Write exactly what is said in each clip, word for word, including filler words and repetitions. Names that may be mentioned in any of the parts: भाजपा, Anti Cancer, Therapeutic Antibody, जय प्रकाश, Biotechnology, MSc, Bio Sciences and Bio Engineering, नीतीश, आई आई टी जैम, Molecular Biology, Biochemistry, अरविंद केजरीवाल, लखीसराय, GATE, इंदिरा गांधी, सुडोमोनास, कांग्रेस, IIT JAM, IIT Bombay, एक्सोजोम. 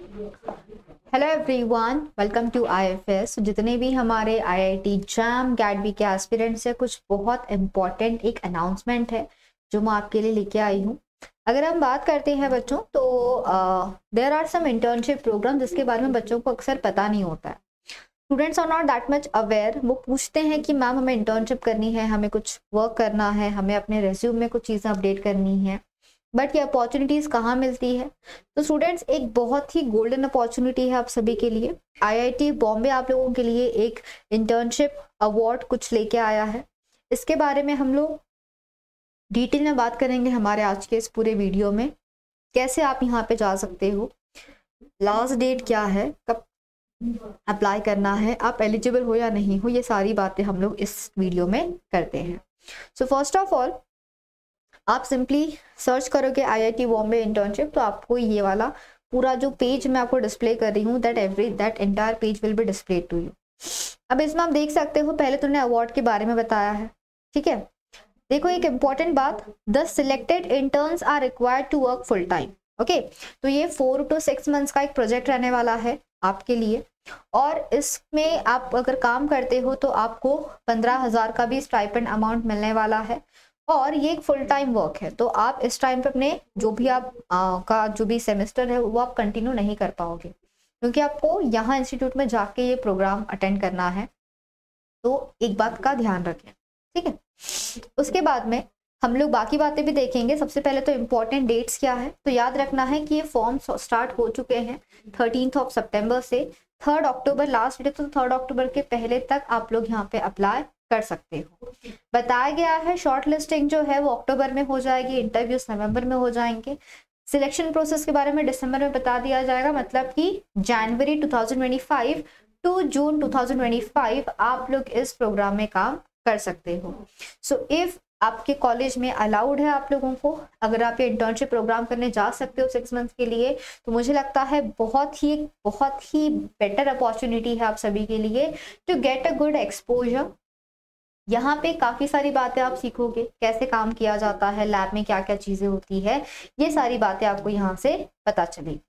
Hello everyone, welcome to I F S. जितने भी हमारे आई आई टी जैम GAT B के aspirants हैं, कुछ बहुत इम्पॉर्टेंट एक अनाउंसमेंट है जो मैं आपके लिए लेके आई हूँ। अगर हम बात करते हैं बच्चों, तो there are some internship program जिसके बारे में बच्चों को अक्सर पता नहीं होता है। Students are not that much aware. वो पूछते हैं कि मैम हमें इंटर्नशिप करनी है, हमें कुछ वर्क करना है, हमें अपने रेज्यूम में कुछ चीज़ें अपडेट करनी है, बट ये अपॉर्चुनिटीज़ कहाँ मिलती है। तो स्टूडेंट्स, एक बहुत ही गोल्डन अपॉर्चुनिटी है आप सभी के लिए। आई आई टी बॉम्बे आप लोगों के लिए एक इंटर्नशिप अवार्ड कुछ लेके आया है। इसके बारे में हम लोग डिटेल में बात करेंगे हमारे आज के इस पूरे वीडियो में। कैसे आप यहाँ पे जा सकते हो, लास्ट डेट क्या है, कब अप्लाई करना है, आप एलिजिबल हो या नहीं हो, ये सारी बातें हम लोग इस वीडियो में करते हैं। सो फर्स्ट ऑफ ऑल आप सिंपली सर्च करोगे I I T Bombay internship, तो आपको ये वाला पूरा जो पेज मैं आपको डिस्प्ले कर रही हूँ, that every that entire page will be display to you. अब इसमें आप देख सकते हो, पहले तुमने अवार्ड के बारे में बताया है, ठीक है। देखो एक इम्पॉर्टेंट बात, the selected interns are required to work full time. Okay, तो ये फोर टू सिक्स मंथ्स का एक प्रोजेक्ट रहने वाला है आपके लिए, और इसमें आप अगर काम करते हो तो आपको पंद्रह हजार का भी स्टाइपेंड अमाउंट मिलने वाला है, और ये एक फुल टाइम वर्क है। तो आप इस टाइम पे अपने जो भी आप आ, का जो भी सेमेस्टर है वो आप कंटिन्यू नहीं कर पाओगे, क्योंकि आपको यहाँ इंस्टीट्यूट में जाके ये प्रोग्राम अटेंड करना है। तो एक बात का ध्यान रखें, ठीक है। उसके बाद में हम लोग बाकी बातें भी देखेंगे। सबसे पहले तो इम्पोर्टेंट डेट्स क्या है, तो याद रखना है कि ये फॉर्म स्टार्ट हो चुके हैं थर्टींथ ऑफ सेप्टेम्बर से। थर्ड अक्टूबर लास्ट डेट, तो थर्ड अक्टूबर के पहले तक आप लोग यहाँ पे अप्लाई कर सकते हो। बताया गया है शॉर्ट लिस्टिंग जो है वो अक्टूबर में हो जाएगी, इंटरव्यूज नवंबर में हो जाएंगे, सिलेक्शन प्रोसेस के बारे में दिसंबर में बता दिया जाएगा। मतलब कि January two thousand twenty five to June two thousand twenty five आप लोग इस प्रोग्राम में काम कर सकते हो। सो so, इफ आपके कॉलेज में अलाउड है आप लोगों को, अगर आप ये इंटर्नशिप प्रोग्राम करने जा सकते हो सिक्स मंथ के लिए, तो मुझे लगता है बहुत ही बहुत ही बेटर अपॉर्चुनिटी है आप सभी के लिए to get a good exposure. यहाँ पे काफ़ी सारी बातें आप सीखोगे, कैसे काम किया जाता है, लैब में क्या क्या चीज़ें होती है, ये सारी बातें आपको यहाँ से पता चलेगी।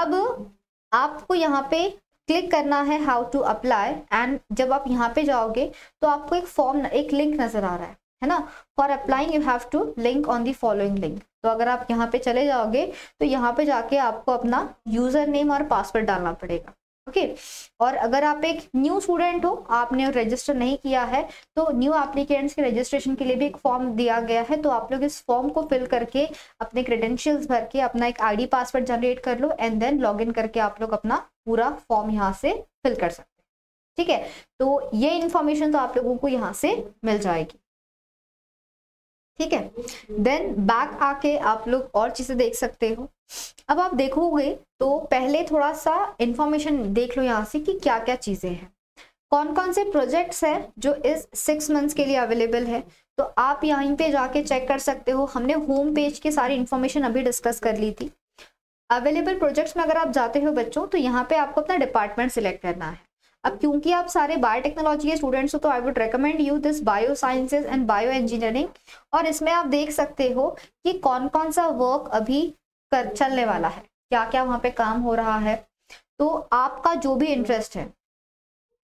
अब आपको यहाँ पे क्लिक करना है हाउ टू अप्लाई, एंड जब आप यहाँ पे जाओगे तो आपको एक फॉर्म एक लिंक नज़र आ रहा है है ना। For applying you have to link on the following link. तो अगर आप यहाँ पे चले जाओगे तो यहाँ पे जाके आपको अपना यूज़र नेम और पासवर्ड डालना पड़ेगा, ओके okay. और अगर आप एक न्यू स्टूडेंट हो, आपने रजिस्टर नहीं किया है, तो न्यू एप्लीकेंट्स के रजिस्ट्रेशन के लिए भी एक फॉर्म दिया गया है। तो आप लोग इस फॉर्म को फिल करके अपने क्रेडेंशियल्स भर के अपना एक आईडी पासवर्ड जनरेट कर लो, एंड देन लॉगिन करके आप लोग अपना पूरा फॉर्म यहाँ से फिल कर सकते हैं, ठीक है। तो ये इन्फॉर्मेशन तो आप लोगों को यहाँ से मिल जाएगी, ठीक है। देन बैक आके आप लोग और चीज़ें देख सकते हो। अब आप देखोगे तो पहले थोड़ा सा इन्फॉर्मेशन देख लो यहाँ से कि क्या क्या चीज़ें हैं, कौन कौन से प्रोजेक्ट्स हैं जो इस सिक्स मंथ्स के लिए अवेलेबल है। तो आप यहीं पे जाके चेक कर सकते हो। हमने होम पेज की सारी इन्फॉर्मेशन अभी डिस्कस कर ली थी। अवेलेबल प्रोजेक्ट्स में अगर आप जाते हो बच्चों, तो यहाँ पर आपको अपना डिपार्टमेंट सिलेक्ट करना है। अब क्योंकि आप सारे बायोटेक्नोलॉजी के स्टूडेंट्स हो, तो I would recommend you this bio sciences and bio engineering. और इसमें आप देख सकते हो कि कौन कौन सा वर्क अभी कर चलने वाला है, क्या क्या वहाँ पे काम हो रहा है। तो आपका जो भी इंटरेस्ट है,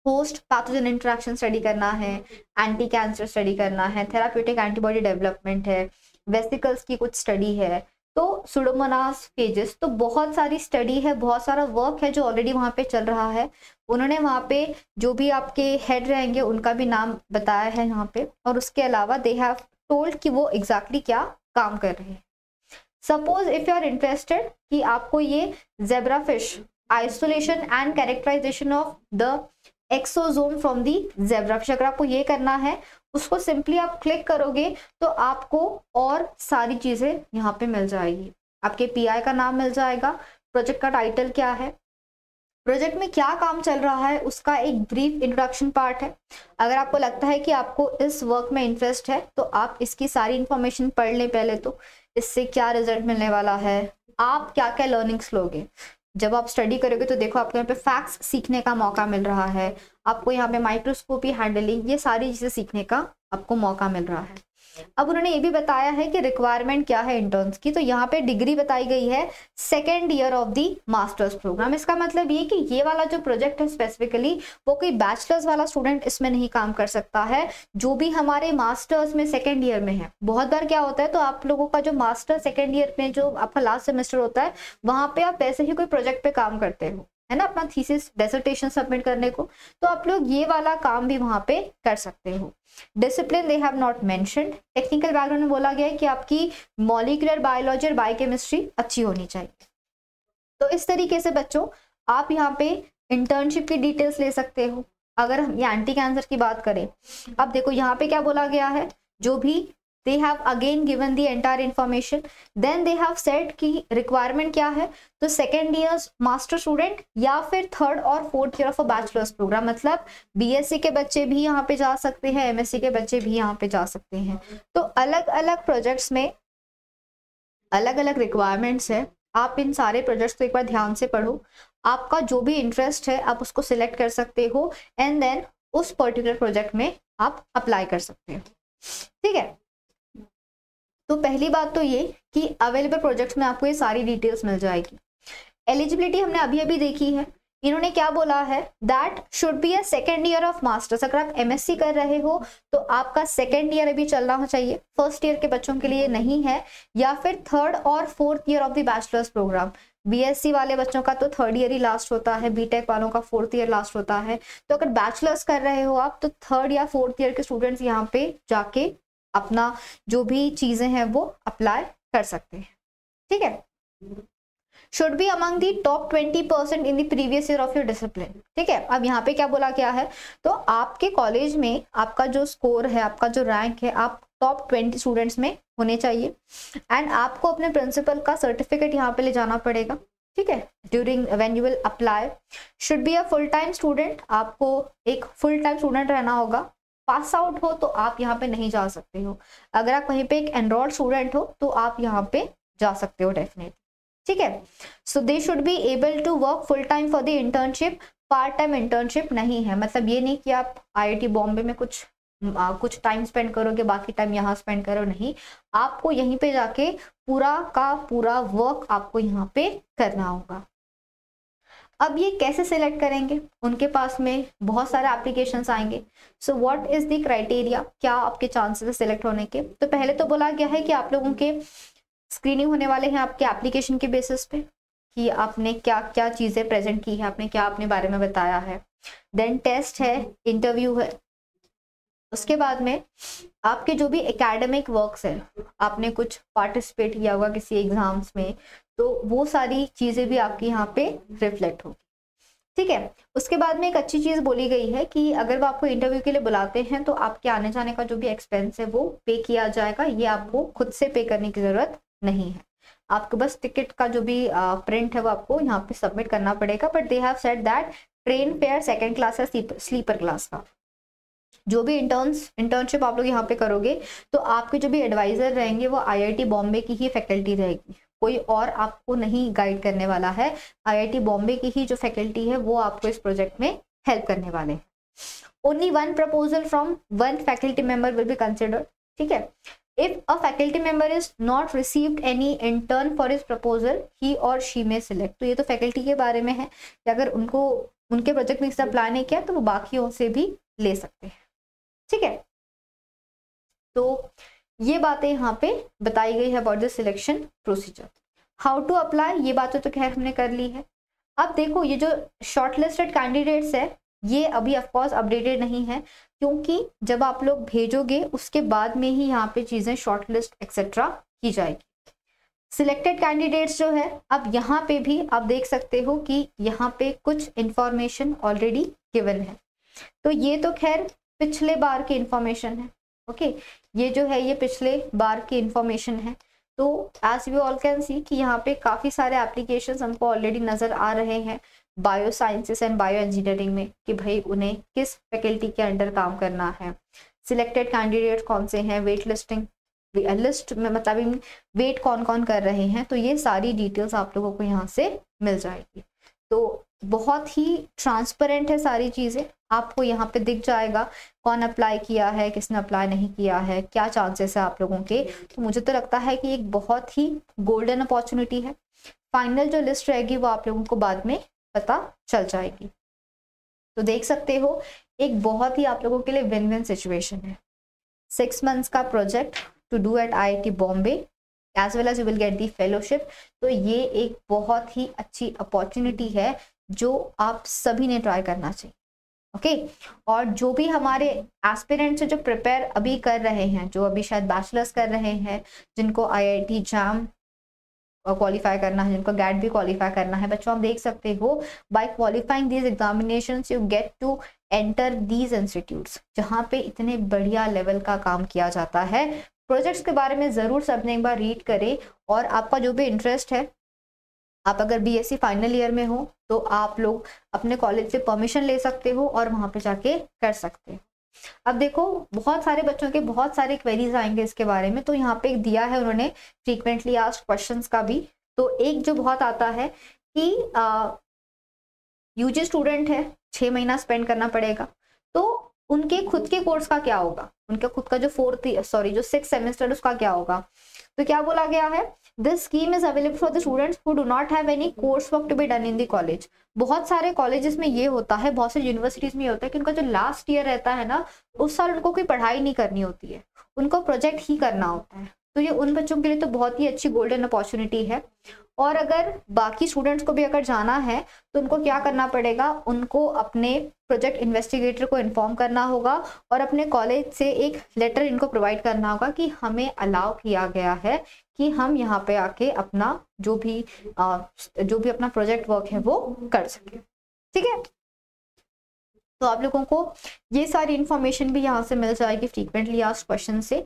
होस्ट पैथोजन इंटरेक्शन स्टडी करना है, एंटी कैंसर स्टडी करना है, थेराप्यूटिक एंटीबॉडी डेवलपमेंट है, वेसिकल्स की कुछ स्टडी है, तो सुडोमोनास फेजेस, तो बहुत सारी स्टडी है, बहुत सारा वर्क है जो ऑलरेडी वहाँ पे चल रहा है। उन्होंने वहाँ पे जो भी आपके हेड रहेंगे उनका भी नाम बताया है यहाँ पे, और उसके अलावा दे हैव टोल्ड कि वो एग्जैक्टली क्या काम कर रहे हैं। Suppose if you are interested कि आपको ये zebrafish isolation and characterisation of the एक्सोजोम from the zebrafish, अगर आपको ये करना है, उसको सिंपली आप क्लिक करोगे तो आपको और सारी चीज़ें यहाँ पे मिल जाएगी। आपके पीआई का नाम मिल जाएगा, प्रोजेक्ट का टाइटल क्या है, प्रोजेक्ट में क्या काम चल रहा है, उसका एक ब्रीफ इंट्रोडक्शन पार्ट है। अगर आपको लगता है कि आपको इस वर्क में इंटरेस्ट है, तो आप इसकी सारी इंफॉर्मेशन पढ़ लें पहले, तो इससे क्या रिजल्ट मिलने वाला है, आप क्या क्या लर्निंग्स लोगे। जब आप स्टडी करोगे तो देखो आपको यहाँ पे फैक्ट्स सीखने का मौका मिल रहा है, आपको यहाँ पे माइक्रोस्कोपी हैंडलिंग, ये सारी चीज़ें सीखने का आपको मौका मिल रहा है। अब उन्होंने ये भी बताया है कि रिक्वायरमेंट क्या है इंटर्न्स की, तो यहाँ पे डिग्री बताई गई है second year of the masters program. इसका मतलब ये कि ये वाला जो प्रोजेक्ट है स्पेसिफिकली वो कोई बैचलर्स वाला स्टूडेंट इसमें नहीं काम कर सकता है, जो भी हमारे मास्टर्स में सेकेंड ईयर में है। बहुत बार क्या होता है, तो आप लोगों का जो मास्टर सेकेंड ईयर में जो आपका लास्ट सेमेस्टर होता है वहाँ पे आप ऐसे ही कोई प्रोजेक्ट पे काम करते हो, है ना, अपना थीसिस डिसर्टेशन सबमिट करने को, तो आप लोग ये वाला काम भी वहाँ पे कर सकते हो। Discipline they have not mentioned. Technical background में बोला गया है कि आपकी मॉलिक्यूलर बायोलॉजी और बायोकेमिस्ट्री अच्छी होनी चाहिए। तो इस तरीके से बच्चों आप यहाँ पे इंटर्नशिप की डिटेल्स ले सकते हो। अगर हम ये एंटी कैंसर की बात करें, अब देखो यहाँ पे क्या बोला गया है, जो भी they have again given the entire information, then they have said कि requirement क्या है, तो second year master student या फिर third और fourth year of a bachelor's program, मतलब B S c के बच्चे भी यहाँ पे जा सकते हैं, M S c के बच्चे भी यहाँ पे जा सकते हैं। तो अलग अलग projects में अलग अलग requirements है। आप इन सारे प्रोजेक्ट्स को एक बार ध्यान से पढ़ो, आपका जो भी इंटरेस्ट है आप उसको सिलेक्ट कर सकते हो एंड देन उस पर्टिकुलर प्रोजेक्ट में आप अप्लाई कर सकते हो, ठीक है। तो पहली बात तो ये कि अवेलेबल प्रोजेक्ट्स में आपको ये सारी डिटेल्स मिल जाएगी। एलिजिबिलिटी हमने अभी अभी देखी है, इन्होंने क्या बोला है, that should be a second year of masters. अगर आप एमएससी कर रहे हो तो आपका सेकेंड ईयर अभी चलना हो चाहिए, फर्स्ट ईयर के बच्चों के लिए नहीं है, या फिर थर्ड और fourth year of the bachelors program. BSc वाले बच्चों का तो थर्ड ईयर ही लास्ट होता है, बीटेक वालों का फोर्थ ईयर लास्ट होता है। तो अगर बैचलर्स कर रहे हो आप तो थर्ड या फोर्थ ईयर के स्टूडेंट्स यहाँ पे जाके अपना जो भी चीजें हैं वो अप्लाई कर सकते हैं, ठीक है। Should be among the top twenty percent in the previous year of your discipline, ठीक है। अब यहाँ पे क्या बोला क्या है, तो आपके कॉलेज में आपका जो स्कोर है, आपका जो रैंक है, आप टॉप ट्वेंटी स्टूडेंट्स में होने चाहिए एंड आपको अपने प्रिंसिपल का सर्टिफिकेट यहाँ पे ले जाना पड़ेगा, ठीक है, during when you will apply. Should be a full time student, आपको एक फुल टाइम स्टूडेंट रहना होगा। पास आउट हो तो आप यहाँ पे नहीं जा सकते हो, अगर आप कहीं पे एक एनरोल्ड स्टूडेंट हो तो आप यहाँ पे जा सकते हो डेफिनेटली, ठीक है। So they should be able to work full time for the internship, part time internship नहीं है। मतलब ये नहीं कि आप आईआईटी बॉम्बे में कुछ आ, कुछ टाइम स्पेंड करोगे बाकी टाइम यहाँ स्पेंड करो, नहीं, आपको यहीं पे जाके पूरा का पूरा वर्क आपको यहाँ पे करना होगा। अब ये कैसे सिलेक्ट करेंगे, उनके पास में बहुत सारे एप्लीकेशंस आएंगे। So what is the criteria, क्या आपके चांसेस है सिलेक्ट होने के। तो पहले तो बोला गया है कि आप लोगों के स्क्रीनिंग होने वाले हैं आपके एप्लीकेशन के बेसिस पे, कि आपने क्या क्या चीज़ें प्रेजेंट की है, आपने क्या अपने बारे में बताया है। देन टेस्ट है, इंटरव्यू है, उसके बाद में आपके जो भी एकेडमिक वर्क्स है, आपने कुछ पार्टिसिपेट किया होगा किसी एग्जाम्स में, तो वो सारी चीज़ें भी आपकी यहाँ पे रिफ्लेक्ट होगी, ठीक है। उसके बाद में एक अच्छी चीज़ बोली गई है कि अगर वो आपको इंटरव्यू के लिए बुलाते हैं तो आपके आने जाने का जो भी एक्सपेंस है वो पे किया जाएगा, ये आपको खुद से पे करने की ज़रूरत नहीं है। आपको बस टिकट का जो भी प्रिंट है वो आपको यहाँ पे सबमिट करना पड़ेगा। But they have said that train fare second class या स्लीपर क्लास का जो भी इंटर्न्स इंटर्नशिप आप लोग यहाँ पे करोगे तो आपके जो भी एडवाइजर रहेंगे वो आईआईटी बॉम्बे की ही फैकल्टी रहेगी, कोई और आपको नहीं गाइड करने वाला है, आईआईटी बॉम्बे की ही जो फैकल्टी है वो आपको इस प्रोजेक्ट में हेल्प करने वाले हैं। Only one proposal from one faculty member will be considered, ठीक है। If a faculty member is not received any intern for his proposal he और शी में सिलेक्ट। तो ये तो फैकल्टी के बारे में है कि अगर उनको उनके प्रोजेक्ट में अप्लाई नहीं किया तो वो बाकियों से भी ले सकते हैं, ठीक है। तो ये बातें यहाँ पे बताई गई है about the selection procedure. How to apply ये बातें तो खैर हमने कर ली है। अब देखो ये जो शॉर्टलिस्टेड कैंडिडेट्स है ये अभी ऑफकोर्स अपडेटेड नहीं है, क्योंकि जब आप लोग भेजोगे उसके बाद में ही यहाँ पे चीज़ें शॉर्टलिस्ट एक्सेट्रा की जाएगी। सिलेक्टेड कैंडिडेट्स जो है, अब यहाँ पे भी आप देख सकते हो कि यहाँ पे कुछ इंफॉर्मेशन ऑलरेडी गिवन है, तो ये तो खैर पिछले बार की इंफॉर्मेशन है, ओके okay? ये जो है ये पिछले बार की इंफॉर्मेशन है। तो as we all can see कि यहाँ पे काफ़ी सारे एप्लीकेशंस हमको ऑलरेडी नज़र आ रहे हैं bio sciences and bio engineering में, कि भाई उन्हें किस फैकल्टी के अंडर काम करना है, सिलेक्टेड कैंडिडेट कौन से हैं, वेट लिस्टिंग लिस्ट में मतलब वेट कौन कौन कर रहे हैं, तो ये सारी डिटेल्स आप लोगों को यहाँ से मिल जाएगी। तो बहुत ही ट्रांसपेरेंट है सारी चीज़ें, आपको यहाँ पे दिख जाएगा कौन अप्लाई किया है, किसने अप्लाई नहीं किया है, क्या चांसेस है आप लोगों के। तो मुझे तो लगता है कि एक बहुत ही गोल्डन अपॉर्चुनिटी है। फाइनल जो लिस्ट रहेगी वो आप लोगों को बाद में पता चल जाएगी। तो देख सकते हो एक बहुत ही आप लोगों के लिए विन विन सिचुएशन है। सिक्स मंथ्स का project to do at I I T Bombay as well as you will get the fellowship. तो ये एक बहुत ही अच्छी अपॉर्चुनिटी है जो आप सभी ने ट्राई करना चाहिए। Okay okay? और जो भी हमारे एस्पिरेंट्स जो प्रिपेयर अभी कर रहे हैं, जो अभी शायद बैचलर्स कर रहे हैं, जिनको आई आई टी जाम क्वालिफाई करना है, जिनको गैट भी क्वालिफाई करना है, बच्चों आप देख सकते हो by qualifying these examinations you get to enter these institutes जहाँ पे इतने बढ़िया लेवल का काम किया जाता है। प्रोजेक्ट्स के बारे में ज़रूर सबने एक बार रीड करें, और आपका जो भी इंटरेस्ट है, आप अगर बीएससी फाइनल ईयर में हो तो आप लोग अपने कॉलेज से परमिशन ले सकते हो और वहाँ पे जाके कर सकते हो। अब देखो बहुत सारे बच्चों के बहुत सारे क्वेरीज आएंगे इसके बारे में, तो यहाँ पे दिया है उन्होंने फ्रीक्वेंटली आस्क्ड क्वेश्चंस का भी। तो एक जो बहुत आता है कि यूजी स्टूडेंट है, छः महीना स्पेंड करना पड़ेगा, तो उनके खुद के कोर्स का क्या होगा, उनका खुद का जो फोर्थ सॉरी जो सिक्स सेमेस्टर उसका क्या होगा। तो क्या बोला गया है, this scheme is available for the students who do not have any course work to be done in the college. बहुत सारे कॉलेजेस में ये होता है, बहुत सारी यूनिवर्सिटीज में ये होता है कि उनका जो लास्ट ईयर रहता है ना, उस साल उनको कोई पढ़ाई नहीं करनी होती है, उनको प्रोजेक्ट ही करना होता है। तो ये उन बच्चों के लिए तो बहुत ही अच्छी गोल्डन अपॉर्चुनिटी है। और अगर बाकी स्टूडेंट्स को भी अगर जाना है तो उनको क्या करना पड़ेगा, उनको अपने प्रोजेक्ट इन्वेस्टिगेटर को इन्फॉर्म करना होगा और अपने कॉलेज से एक लेटर इनको प्रोवाइड करना होगा कि हमें अलाउ किया गया है कि हम यहाँ पे आके अपना जो भी जो भी अपना प्रोजेक्ट वर्क है वो कर सकें। ठीक है, तो आप लोगों को ये सारी इन्फॉर्मेशन भी यहाँ से मिल जाएगी फ्रीक्वेंटली आस्क्ड क्वेश्चन से।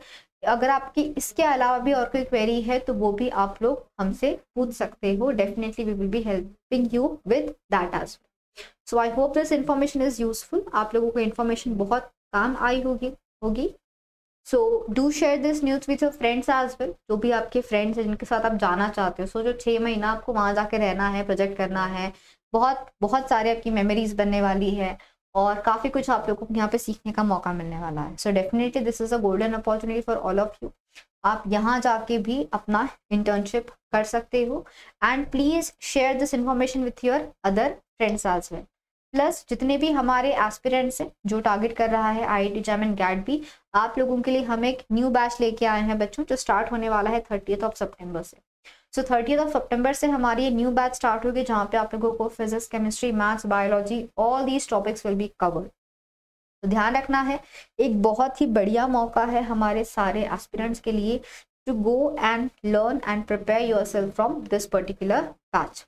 अगर आपकी इसके अलावा भी और कोई क्वेरी है तो वो भी आप लोग हमसे पूछ सकते हो। Definitely we will be helping you with that as well. So I hope this information is useful, आप लोगों को इन्फॉर्मेशन बहुत काम आई होगी होगी so do share this news with your friends as well. जो भी आपके फ्रेंड्स हैं जिनके साथ आप जाना चाहते हो, सो जो छः महीना आपको वहाँ जाके रहना है, प्रोजेक्ट करना है, बहुत बहुत सारे आपकी मेमोरीज बनने वाली है और काफ़ी कुछ आप लोगों को यहाँ पे सीखने का मौका मिलने वाला है। So definitely this is a golden opportunity for all of you. आप यहाँ जाके भी अपना इंटर्नशिप कर सकते हो and please share this information with your other friends as well. Plus जितने भी हमारे एस्पिरेंट्स हैं जो टारगेट कर रहा है आई आई टी जैम and GAT भी, आप लोगों के लिए हम एक न्यू बैच लेके आए हैं बच्चों, जो स्टार्ट होने वाला है थर्टीथ ऑफ सेप्टेम्बर से। सो थर्टीथ ऑफ सेप्टेम्बर से हमारी ये न्यू बैच स्टार्ट होगी जहाँ पे आप लोगों को physics, chemistry, maths, biology all these topics will be covered. तो ध्यान रखना है, एक बहुत ही बढ़िया मौका है हमारे सारे एस्पिरेंट्स के लिए to go and learn and prepare yourself from this particular batch.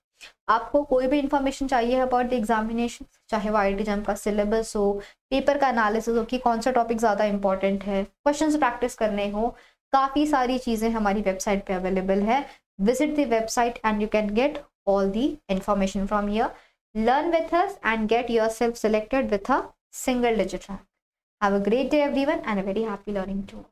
आपको कोई भी इंफॉर्मेशन चाहिए अबाउट द एग्जामिनेशन, चाहे वो आई आई टी जैम का सिलेबस हो, पेपर का एनालिसिस हो कि कौन सा टॉपिक ज़्यादा इंपॉर्टेंट है, क्वेश्चन प्रैक्टिस करने हो, काफ़ी सारी चीज़ें हमारी वेबसाइट पे अवेलेबल है। Visit the website and you can get all the information from here. Learn with us and get yourself selected with a single digit rank. Have a great day everyone and a very happy learning too.